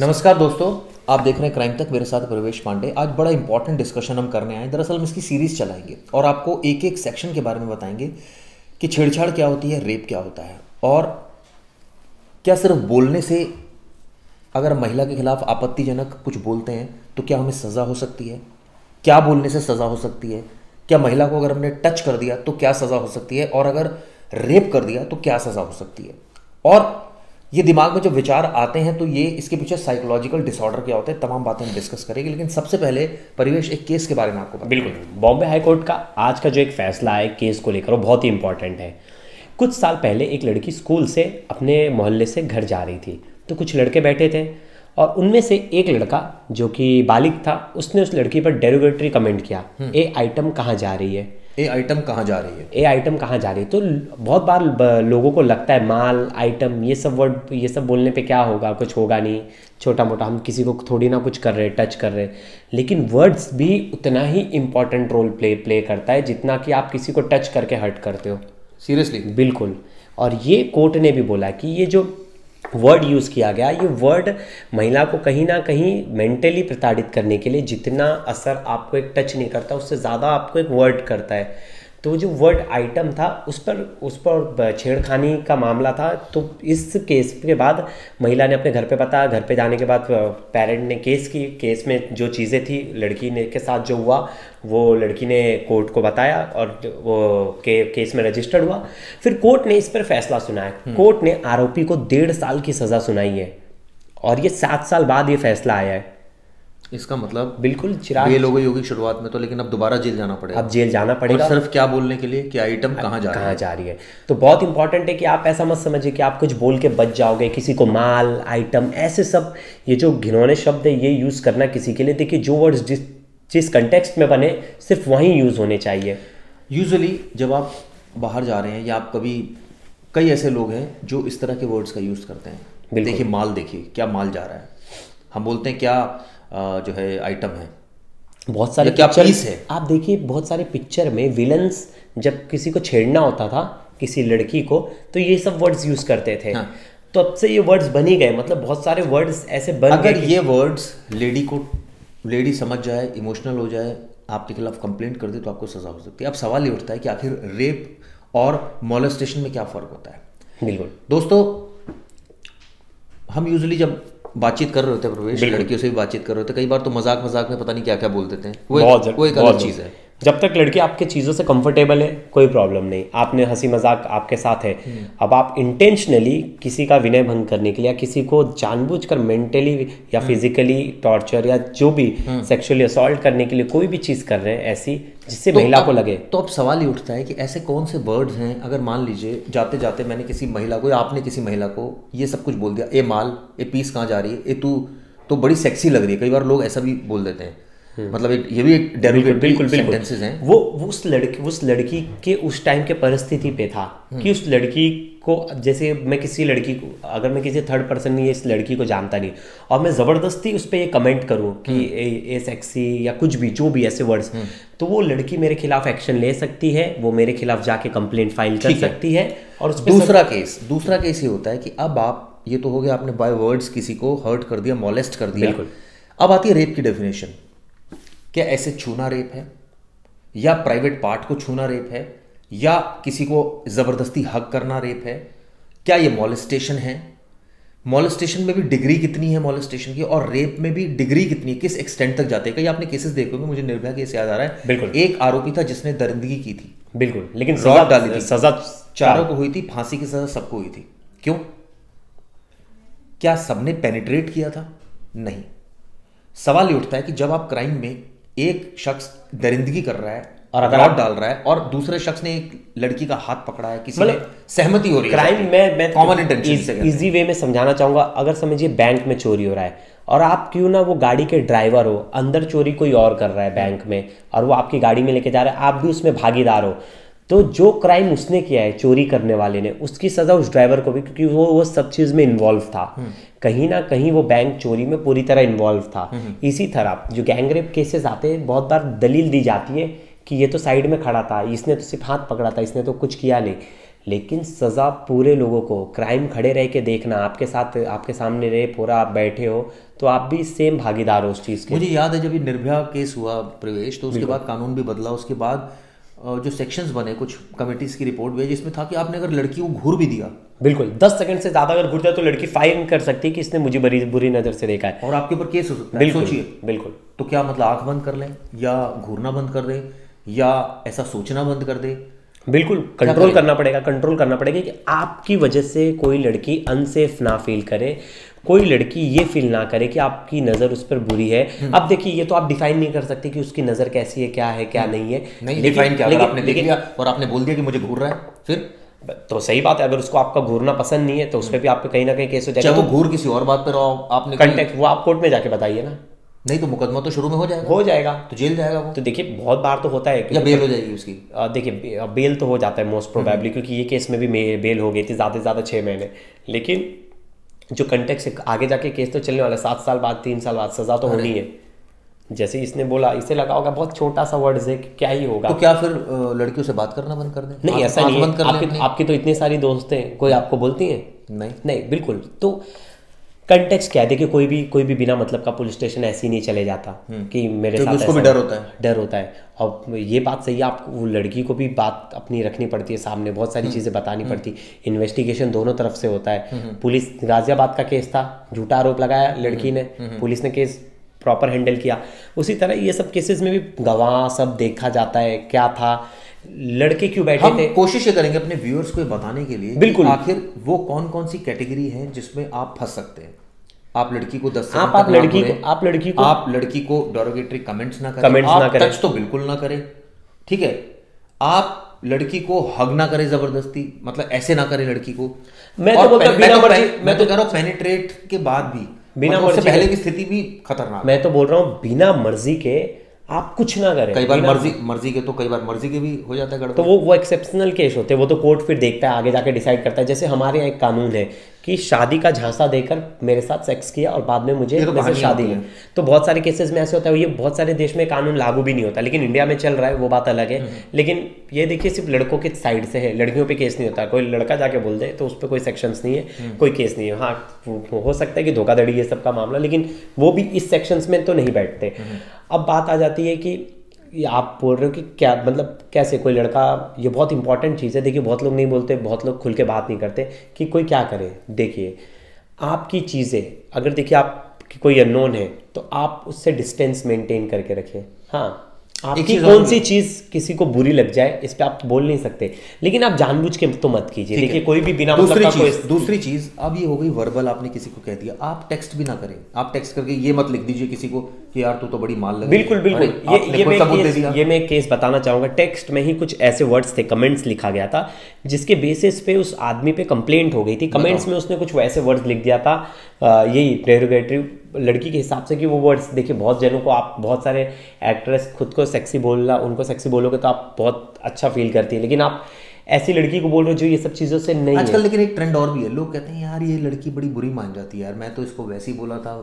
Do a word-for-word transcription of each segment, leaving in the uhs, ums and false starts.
नमस्कार दोस्तों, आप देख रहे हैं क्राइम तक, मेरे साथ प्रवेश पांडे। आज बड़ा इंपॉर्टेंट डिस्कशन हम करने आए हैं। दरअसल हम इसकी सीरीज चलाएंगे और आपको एक एक सेक्शन के बारे में बताएंगे कि छेड़छाड़ क्या होती है, रेप क्या होता है, और क्या सिर्फ बोलने से अगर महिला के खिलाफ आपत्तिजनक कुछ बोलते हैं तो क्या हमें सज़ा हो सकती है, क्या बोलने से सज़ा हो सकती है, क्या महिला को अगर हमने टच कर दिया तो क्या सज़ा हो सकती है, और अगर रेप कर दिया तो क्या सज़ा हो सकती है। और ये दिमाग में जो विचार आते हैं तो ये इसके पीछे साइकोलॉजिकल डिसऑर्डर क्या होता है, तमाम बातें हम डिस्कस करेंगे। लेकिन सबसे पहले परिवेश, एक केस के बारे में आपको बिल्कुल बॉम्बे हाई कोर्ट का आज का जो एक फैसला है केस को लेकर, वो बहुत ही इंपॉर्टेंट है। कुछ साल पहले एक लड़की स्कूल से अपने मोहल्ले से घर जा रही थी तो कुछ लड़के बैठे थे और उनमें से एक लड़का जो कि बालिग था उसने उस लड़की पर डेरोगेटरी कमेंट किया। ए आइटम कहाँ जा रही है, ए आइटम कहाँ जा रही है, ए आइटम कहाँ जा रही है। तो बहुत बार लोगों को लगता है माल, आइटम, ये सब वर्ड, ये सब बोलने पे क्या होगा, कुछ होगा नहीं, छोटा मोटा, हम किसी को थोड़ी ना कुछ कर रहे, टच कर रहे। लेकिन वर्ड्स भी उतना ही इम्पॉर्टेंट रोल प्ले प्ले करता है जितना कि आप किसी को टच करके हर्ट करते हो। सीरियसली, बिल्कुल। और ये कोर्ट ने भी बोला कि ये जो वर्ड यूज़ किया गया, ये वर्ड महिला को कहीं ना कहीं मेंटली प्रताड़ित करने के लिए, जितना असर आपको एक टच नहीं करता उससे ज़्यादा आपको एक वर्ड करता है। तो जो वर्ड आइटम था उस पर उस पर छेड़खानी का मामला था। तो इस केस के बाद महिला ने अपने घर पे बताया। घर पे जाने के बाद पेरेंट ने केस की केस में जो चीज़ें थी, लड़की ने के साथ जो हुआ वो लड़की ने कोर्ट को बताया और वो के, केस में रजिस्टर्ड हुआ। फिर कोर्ट ने इस पर फैसला सुनाया। कोर्ट ने आरोपी को डेढ़ साल की सज़ा सुनाई है और ये सात साल बाद ये फैसला आया है। इसका मतलब बिल्कुल चिराग ये लोगों योगी शुरुआत में तो, लेकिन अब दोबारा जेल जाना पड़ेगा। अब जेल जाना पड़ेगा सिर्फ क्या बोलने के लिए कि आइटम कहाँ जा कहाँ जा रही है। तो बहुत इंपॉर्टेंट है कि आप ऐसा मत समझिए कि आप कुछ बोल के बच जाओगे, किसी को माल, आइटम, ऐसे सब ये जो घिनौने शब्द है ये यूज़ करना किसी के लिए। देखिए, जो वर्ड्स जिस जिस कंटेक्स्ट में बने सिर्फ वहीं यूज़ होने चाहिए। यूजुअली जब आप बाहर जा रहे हैं या आप कभी, कई ऐसे लोग हैं जो इस तरह के वर्ड्स का यूज़ करते हैं। देखिए माल, देखिए क्या माल जा रहा है, हम बोलते हैं क्या Uh, जो है आइटम है। बहुत सारे क्या पीस है, आप देखिए बहुत सारे पिक्चर में विलन्स जब किसी को छेड़ना होता था, किसी लड़की को, तो ये सब वर्ड्स यूज करते थे। हाँ। तो अब से ये वर्ड्स बन ही गए, मतलब बहुत सारे वर्ड्स ऐसे बन गए। अगर ये वर्ड्स लेडी को, लेडी समझ जाए, इमोशनल हो जाए, आपके खिलाफ कंप्लेंट कर दे तो आपको सजा हो सकती है। अब सवाल ये उठता है कि आखिर रेप और मॉलेस्टेशन में क्या फर्क होता है। बिल्कुल दोस्तों, हम यूजली जब बातचीत कर रहे होते हैं, प्रवेश लड़कियों से भी बातचीत कर रहे होते हैं, कई बार तो मजाक मजाक में पता नहीं क्या क्या बोल देते हैं। वो एक, वो एक अलग चीज़ है। जब तक लड़की आपके चीज़ों से कंफर्टेबल है कोई प्रॉब्लम नहीं, आपने हंसी मजाक आपके साथ है। अब आप इंटेंशनली किसी का विनय भंग करने के लिए, किसी को जानबूझकर मेंटली या फिजिकली टॉर्चर या जो भी सेक्सुअली असॉल्ट करने के लिए कोई भी चीज़ कर रहे हैं ऐसी जिससे तो महिला को लगे। तो अब सवाल ये उठता है कि ऐसे कौन से वर्ड्स हैं, अगर मान लीजिए जाते जाते मैंने किसी महिला को या आपने किसी महिला को ये सब कुछ बोल दिया, ए माल, ए पीस कहाँ जा रही है, ए तू तो बड़ी सेक्सी लग रही है, कई बार लोग ऐसा भी बोल देते हैं। मतलब एक ये भी एक डेरोगेटरी सेंटेंसेस हैं। वो उस लड़की उस लड़की के उस टाइम के परिस्थिति पे था कि उस लड़की को, जैसे मैं किसी लड़की को, अगर मैं किसी थर्ड पर्सन नहीं, इस लड़की को जानता नहीं और मैं ज़बरदस्ती उस पर ये कमेंट करूँ कि ए सेक्सी या कुछ भी, जो भी ऐसे वर्ड्स, तो वो लड़की मेरे खिलाफ एक्शन ले सकती है, वो मेरे खिलाफ जाके कंप्लेंट फाइल कर सकती है। और उस दूसरा केस दूसरा केस ये होता है कि अब आप, ये तो हो गया आपने बाय वर्ड्स किसी को हर्ट कर दिया, मोलेस्ट कर दिया। अब आती है रेप की डेफिनेशन। क्या ऐसे छूना रेप है, या प्राइवेट पार्ट को छूना रेप है, या किसी को ज़बरदस्ती हक करना रेप है, क्या ये मॉलेस्टेशन है? मॉलेस्टेशन में भी डिग्री कितनी है मॉलेस्टेशन की, और रेप में भी डिग्री कितनी है, किस एक्सटेंट तक जाते हैं। कहीं आपने केसेस देखे होंगे, मुझे निर्भया केस याद आ रहा है। बिल्कुल, एक आरोपी था जिसने दरिंदगी की थी, बिल्कुल, लेकिन सजा डाली थी, सजा चारों को हुई थी, फांसी की सजा सबको हुई थी। क्यों? क्या सबने पेनिट्रेट किया था? नहीं। सवाल ये उठता है कि जब आप क्राइम में एक शख्स दरिंदगी कर रहा है और अगर डाल रहा है और दूसरे शख्स ने एक लड़की का हाथ पकड़ा है, किसी ने सहमति हो रही है, क्राइम में मैं कॉमन इंटेंशन से इजी वे में समझाना चाहूंगा। अगर समझिए बैंक में चोरी हो रहा है और आप क्यों ना वो गाड़ी के ड्राइवर हो, अंदर चोरी कोई और कर रहा है बैंक में और वो आपकी गाड़ी में लेके जा रहा है, आप भी उसमें भागीदार हो, तो जो क्राइम उसने किया है, चोरी करने वाले ने, उसकी सज़ा उस ड्राइवर को भी, क्योंकि वो वो सब चीज़ में इन्वॉल्व था, कहीं ना कहीं वो बैंक चोरी में पूरी तरह इन्वॉल्व था। इसी तरह जो गैंगरेप केसेस आते हैं, बहुत बार दलील दी जाती है कि ये तो साइड में खड़ा था, इसने तो सिर्फ हाथ पकड़ा था, इसने तो कुछ किया नहीं, लेकिन सज़ा पूरे लोगों को। क्राइम खड़े रह के देखना, आपके साथ, आपके सामने रेप हो रहा, आप बैठे हो, तो आप भी सेम भागीदार हो उस चीज़ के। मुझे याद है जब ये निर्भया केस हुआ प्रवेश, तो उसके बाद कानून भी बदला, उसके बाद जो सेक्शंस बने कुछ कमेटीज की रिपोर्ट भी जिसमें था कि आपने अगर लड़की को घूर भी दिया, बिल्कुल दस सेकंड से ज्यादा अगर घूर दिया तो लड़की फाइन कर सकती है कि इसने मुझे बड़ी बुरी नजर से देखा है और आपके ऊपर केस हो सकता है। सोचिए, बिल्कुल। तो क्या मतलब आंख बंद कर लें या घूरना बंद कर दे या ऐसा सोचना बंद कर दे? बिल्कुल कंट्रोल करना पड़ेगा, कंट्रोल करना पड़ेगा कि आपकी वजह से कोई लड़की अनसेफ ना फील करे, कोई लड़की ये फील ना करे कि आपकी नज़र उस पर बुरी है। अब देखिए ये तो आप डिफाइन नहीं कर सकते कि उसकी नज़र कैसी है, क्या है क्या नहीं है, नहीं डिफाइन क्या। अगर आपने देख लिया और आपने बोल दिया कि मुझे घूर रहा है, फिर तो सही बात है। अगर उसको आपका घूरना पसंद नहीं है तो उस पर भी आपको कहीं ना कहीं केस हो जाएगा। वो घूर किसी और बात पर आपने कंटेक्ट, वो आप कोर्ट में जाके बताइए ना, नहीं तो मुकदमा तो शुरू में हो जाएगा, हो जाएगा तो जेल जाएगा वो। तो देखिए बहुत बार तो होता है कि या बेल हो जाएगी उसकी। देखिए बेल तो हो जाता है मोस्ट प्रोबेबली, क्योंकि ये केस में भी बेल हो गई थी ज़्यादा से ज़्यादा छः महीने, लेकिन जो कंटेक्ट से आगे जाके केस तो चलने वाला सात साल बाद तीन साल बाद सजा तो होनी है। जैसे इसने बोला, इसे लगा होगा बहुत छोटा सा वर्ड है क्या ही होगा, तो क्या फिर लड़कियों से बात करना बंद कर दें? नहीं ऐसा नहीं, बंद कर। आपकी तो इतनी सारी दोस्त हैं, कोई आपको बोलती हैं? नहीं नहीं बिल्कुल। तो कंटेक्स्ट क्या है, देखिए कोई भी कोई भी बिना मतलब का पुलिस स्टेशन ऐसे ही नहीं चले जाता कि मेरे साथ, उसको भी डर होता है, डर होता है। और ये बात सही है, आपको लड़की को भी बात अपनी रखनी पड़ती है सामने, बहुत सारी चीज़ें बतानी पड़ती। इन्वेस्टिगेशन दोनों तरफ से होता है। पुलिस, गाजियाबाद का केस था, झूठा आरोप लगाया लड़की ने, पुलिस ने केस प्रॉपर हैंडल किया। उसी तरह ये सब केसेस में भी गवाह सब देखा जाता है, क्या था, लड़के क्यों बैठे थे। कोशिश ये करेंगे अपने व्यूअर्स को बताने के लिए, बिल्कुल, आखिर वो कौन कौन सी कैटेगरी है जिसमें आप फंस सकते हैं। आप लड़की को दस आप आप लड़की को आप लड़की को आप लड़की को डेरोगेटरी कमेंट्स ना करें, कमेंट्स ना करें, टच तो बिल्कुल ना करें, ठीक है। आप लड़की को हग ना करे जबरदस्ती, मतलब ऐसे ना करे लड़की को। मैं तो बोलता हूं बिना मर्जी, मैं तो कह रहा हूं पेनिट्रेट के बाद भी, बिना मर्जी से पहले की स्थिति भी खतरनाक। मैं तो बोल रहा हूँ बिना मर्जी के आप कुछ ना करें। कई बार मर्जी मर्जी के तो कई बार मर्जी के भी हो जाता है, तो वो वो एक्सेप्शनल केस होते हैं, वो तो कोर्ट फिर देखता है, आगे जाके डिसाइड करता है। जैसे हमारे यहाँ एक कानून है कि शादी का झांसा देकर मेरे साथ सेक्स किया और बाद में मुझे तो शादी है, तो बहुत सारे केसेस में ऐसे होता है। ये बहुत सारे देश में कानून लागू भी नहीं होता, लेकिन इंडिया में चल रहा है, वो बात अलग है। लेकिन ये देखिए सिर्फ लड़कों के साइड से है, लड़कियों पे केस नहीं होता। कोई लड़का जाके बोल दे तो उस पर कोई सेक्शंस नहीं है, कोई केस नहीं है। हाँ हो सकता है कि धोखाधड़ी ये सब का मामला, लेकिन वो भी इस सेक्शंस में तो नहीं बैठते। अब बात आ जाती है कि आप बोल रहे हो कि क्या मतलब कैसे कोई लड़का, ये बहुत इंपॉर्टेंट चीज़ है। देखिए बहुत लोग नहीं बोलते, बहुत लोग खुल के बात नहीं करते कि कोई क्या करे। देखिए आपकी चीज़ें, अगर देखिए आप कि कोई अननोन है तो आप उससे डिस्टेंस मेंटेन करके रखिए। हाँ आपकी कौन सी चीज़ किसी को बुरी लग जाए इस पर आप बोल नहीं सकते, लेकिन आप जानबूझ के तो मत कीजिए। देखिए कोई भी बिना मतलब का। दूसरी चीज़, अब ये हो गई वर्बल, आपने किसी को कह दिया, आप टेक्स्ट भी ना करें। आप टेक्स्ट करके ये मत लिख दीजिए किसी को कि यार तू तो बड़ी माल लग। बिल्कुल बिल्कुल। ये ये मैं ये मैं केस बताना चाहूँगा, टेक्स्ट में ही कुछ ऐसे वर्ड्स थे, कमेंट्स लिखा गया था जिसके बेसिस पे उस आदमी पे कंप्लेंट हो गई थी। कमेंट्स में उसने कुछ ऐसे वर्ड्स लिख दिया था, यही प्रेरोगेटरी लड़की के हिसाब से कि वो वर्ड्स। देखिए बहुत जनों को, आप बहुत सारे एक्ट्रेस खुद को सेक्सी बोलना, उनको सेक्सी बोलोगे तो आप बहुत अच्छा फील करती है, लेकिन आप ऐसी लड़की को बोल रहे हो जो ये सब चीज़ों से नहीं आजकल है। लेकिन एक ट्रेंड और भी है, लोग कहते हैं यार ये लड़की बड़ी बुरी मान जाती है, यार मैं तो इसको वैसे ही बोला था।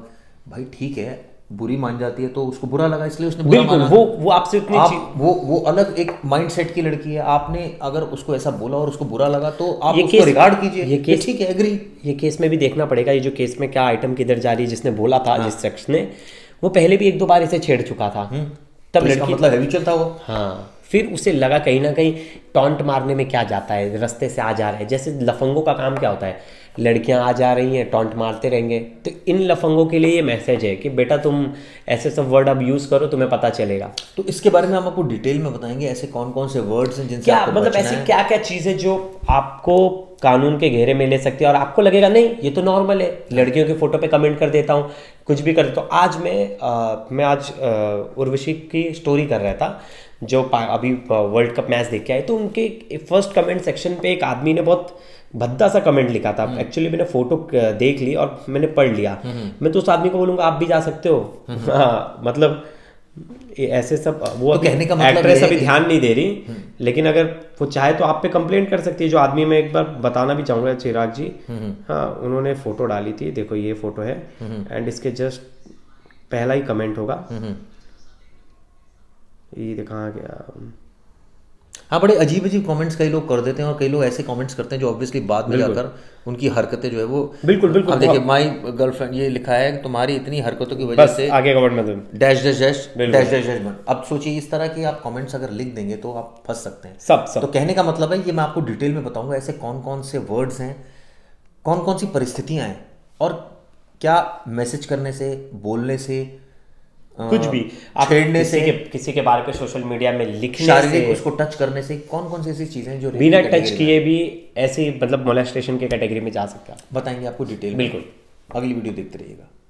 भाई ठीक है, बुरी मान जाती है तो उसको बुरा लगा इसलिए उसने बुरा माना। वो वो आपसे आप, वो वो अलग एक माइंडसेट की लड़की है। आपने अगर उसको ऐसा बोला और उसको बुरा लगा तो आप उसको रिगार्ड कीजिए। ये केस ठीक है, एग्री। ये केस में भी देखना पड़ेगा ये जो केस में क्या आइटम किधर जा रही है। जिसने बोला था, जिस शख्स ने, वो पहले भी एक दो बार इसे छेड़ चुका था, तब लड़की मतलब हैवी चलता वो। हाँ, फिर उसे लगा कहीं ना कहीं टॉन्ट मारने में क्या जाता है, रास्ते से आ जा रहा है। जैसे लफंगों का काम क्या होता है, लड़कियां आ जा रही हैं टॉन्ट मारते रहेंगे। तो इन लफंगों के लिए ये मैसेज है कि बेटा तुम ऐसे सब वर्ड अब यूज़ करो, तुम्हें पता चलेगा। तो इसके बारे में हम आपको डिटेल में बताएंगे, ऐसे कौन कौन से वर्ड्स हैं जिनसे क्या मतलब, ऐसी क्या क्या चीज़ें जो आपको कानून के घेरे में ले सकती है और आपको लगेगा नहीं ये तो नॉर्मल है। लड़कियों के फोटो पे कमेंट कर देता हूँ, कुछ भी कर देता हूँ। आज मैं आ, मैं आज आ, उर्वशी की स्टोरी कर रहा था जो अभी वर्ल्ड कप मैच देख के आए, तो उनके फर्स्ट कमेंट सेक्शन पे एक आदमी ने बहुत भद्दा सा कमेंट लिखा था। एक्चुअली मैंने फोटो देख ली और मैंने पढ़ लिया। मैं तो उस आदमी को बोलूँगा आप भी जा सकते हो। हाँ मतलब ऐसे सब वो तो कहने का मतलब एक्ट्रेस अभी ध्यान नहीं दे रही, लेकिन अगर वो चाहे तो आप पे कंप्लेंट कर सकती है। जो आदमी मैं एक बार बताना भी चाहूँगा, चिराग जी, हाँ उन्होंने फोटो डाली थी, देखो ये फोटो है एंड इसके जस्ट पहला ही कमेंट होगा, ये देखा गया हाँ, बड़े अजीब अजीब कमेंट्स कई लोग कर देते हैं और कई लोग ऐसे कमेंट्स करते हैं जो ऑब्वियसली बाद में जाकर उनकी हरकतें जो है वो बिल्कुल बिल्कुल आप देखिए, माय गर्लफ्रेंड ये लिखा है तुम्हारी इतनी हरकतों की वजह से आगे dash dash dash dash dash dash. अब सोचिए इस तरह के आप कमेंट्स अगर लिख देंगे तो आप फंस सकते हैं सब सब। तो कहने का मतलब है ये मैं आपको डिटेल में बताऊंगा ऐसे कौन कौन से वर्ड्स हैं, कौन कौन सी परिस्थितियाँ हैं और क्या मैसेज करने से, बोलने से, कुछ भी आप छेड़ने से, के, किसी के बारे में सोशल मीडिया में लिखने से, उसको टच करने से, कौन कौन सी ऐसी चीजें हैं जो बिना टच किए भी ऐसे मतलब मोलेस्टेशन के कैटेगरी में जा सकता है, बताएंगे आपको डिटेल में। बिल्कुल, अगली वीडियो देखते रहिएगा।